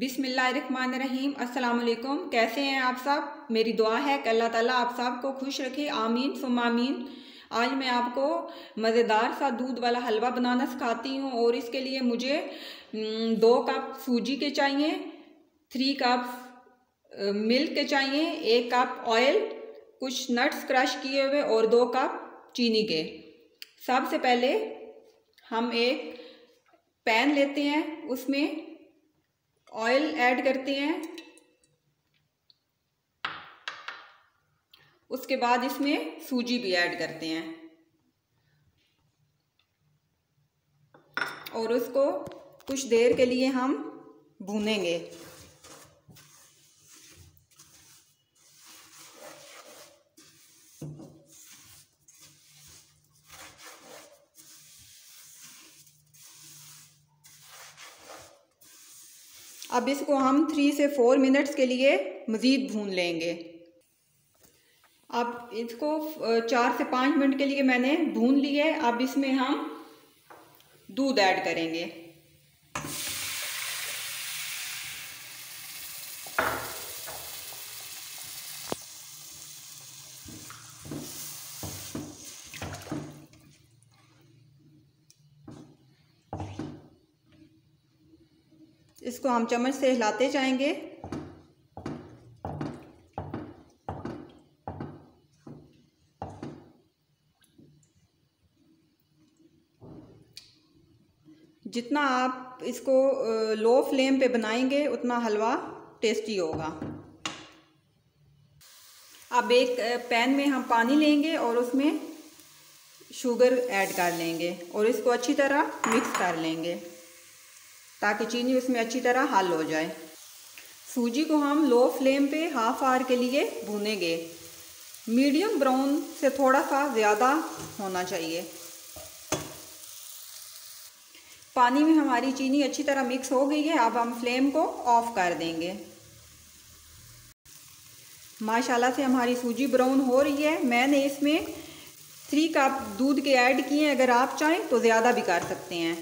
बिस्मिल्लाहिर्रहमानिर्रहीम। अस्सलाम वालेकुम। कैसे हैं आप सब? मेरी दुआ है कि अल्लाह ताला आप सब को खुश रखे, आमीन सुम्मा आमीन। आज मैं आपको मज़ेदार सा दूध वाला हलवा बनाना सिखाती हूँ और इसके लिए मुझे 2 कप सूजी के चाहिए, 3 कप मिल्क के चाहिए, 1 कप ऑयल, कुछ नट्स क्रश किए हुए और 2 कप चीनी के। सबसे पहले हम एक पैन लेते हैं, उसमें ऑयल ऐड करते हैं। उसके बाद इसमें सूजी भी ऐड करते हैं और उसको कुछ देर के लिए हम भूनेंगे। अब इसको हम 3 से 4 मिनट्स के लिए मज़ीद भून लेंगे। अब इसको 4 से 5 मिनट के लिए मैंने भून ली है। अब इसमें हम दूध ऐड करेंगे। इसको हम चम्मच से हिलाते जाएंगे। जितना आप इसको लो फ्लेम पे बनाएंगे उतना हलवा टेस्टी होगा। अब एक पैन में हम पानी लेंगे और उसमें शुगर ऐड कर लेंगे और इसको अच्छी तरह मिक्स कर लेंगे ताकि चीनी उसमें अच्छी तरह हल हो जाए। सूजी को हम लो फ्लेम पे हाफ आवर के लिए भूनेंगे। मीडियम ब्राउन से थोड़ा सा ज़्यादा होना चाहिए। पानी में हमारी चीनी अच्छी तरह मिक्स हो गई है। अब हम फ्लेम को ऑफ कर देंगे। माशाल्लाह से हमारी सूजी ब्राउन हो रही है। मैंने इसमें 3 कप दूध के ऐड किए हैं, अगर आप चाहें तो ज़्यादा भी कर सकते हैं।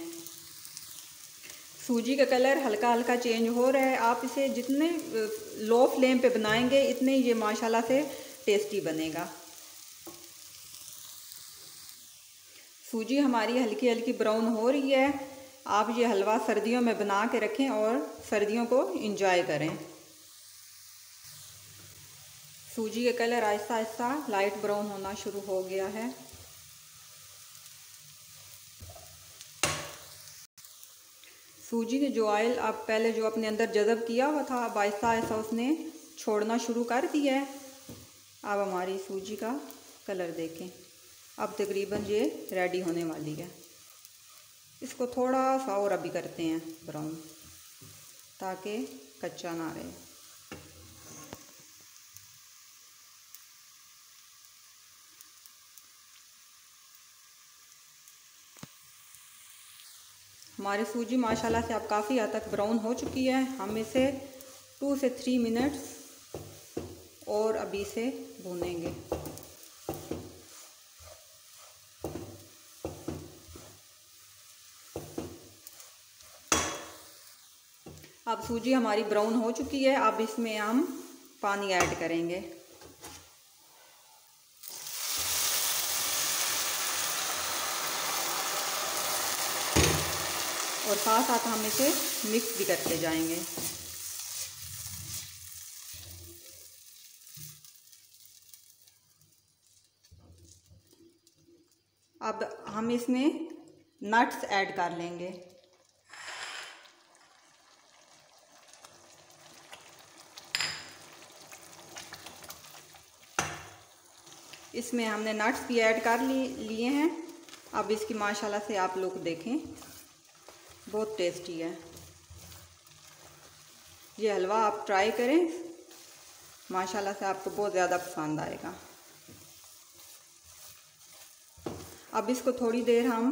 सूजी का कलर हल्का हल्का चेंज हो रहा है। आप इसे जितने लो फ्लेम पे बनाएंगे इतने ये माशाल्लाह से टेस्टी बनेगा। सूजी हमारी हल्की हल्की ब्राउन हो रही है। आप ये हलवा सर्दियों में बना के रखें और सर्दियों को एंजॉय करें। सूजी का colour Aahista Aahista light brown होना शुरू हो गया है। सूजी ने जो ऑयल आप पहले जो अपने अंदर जज़ब किया हुआ था अब आहिस्ता आहिस्ता उसने छोड़ना शुरू कर दिया है। अब हमारी सूजी का कलर देखें, अब तकरीबन ये रेडी होने वाली है। इसको थोड़ा सा और अभी करते हैं ब्राउन ताकि कच्चा ना रहे। हमारी सूजी माशाल्लाह से अब काफ़ी हद तक ब्राउन हो चुकी है। हम इसे 2 से 3 मिनट्स और अभी से भूनेंगे। अब सूजी हमारी ब्राउन हो चुकी है। अब इसमें हम पानी ऐड करेंगे। और साथ साथ हम इसे मिक्स भी करते जाएंगे। अब हम इसमें नट्स ऐड कर लेंगे। इसमें हमने नट्स भी ऐड कर लिए हैं। अब इसकी माशाल्लाह से आप लोग देखें, बहुत टेस्टी है ये हलवा। आप ट्राई करें, माशाल्लाह से आपको बहुत ज़्यादा पसंद आएगा। अब इसको थोड़ी देर हम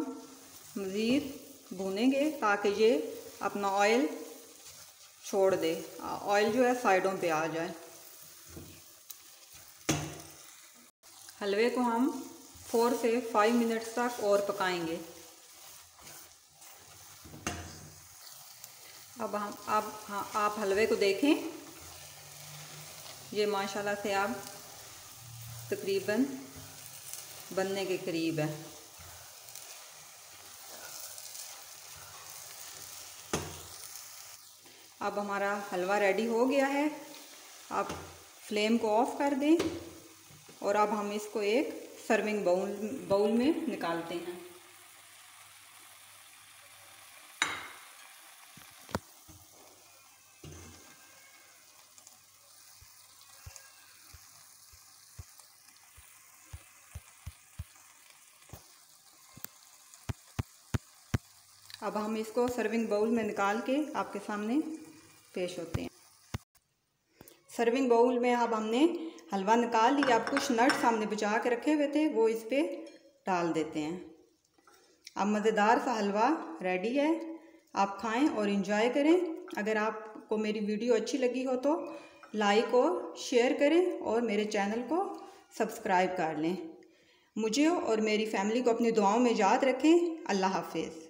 मज़ीद भूनेंगे ताकि ये अपना ऑयल छोड़ दे, ऑयल जो है साइडों पे आ जाए। हलवे को हम 4 से 5 मिनट्स तक और पकाएंगे। अब हम आप हलवे को देखें। ये माशाल्लाह से आप तकरीबन बनने के करीब है। अब हमारा हलवा रेडी हो गया है। आप फ्लेम को ऑफ कर दें और अब हम इसको एक सर्विंग बाउल में निकालते हैं। अब हम इसको सर्विंग बाउल में निकाल के आपके सामने पेश होते हैं। सर्विंग बाउल में अब हमने हलवा निकाल लिया। अब कुछ नट्स हमने बचा के रखे हुए थे, वो इस पर डाल देते हैं। अब मज़ेदार सा हलवा रेडी है। आप खाएं और इंजॉय करें। अगर आपको मेरी वीडियो अच्छी लगी हो तो लाइक और शेयर करें और मेरे चैनल को सब्सक्राइब कर लें। मुझे और मेरी फैमिली को अपनी दुआओं में याद रखें। अल्लाह हाफिज़।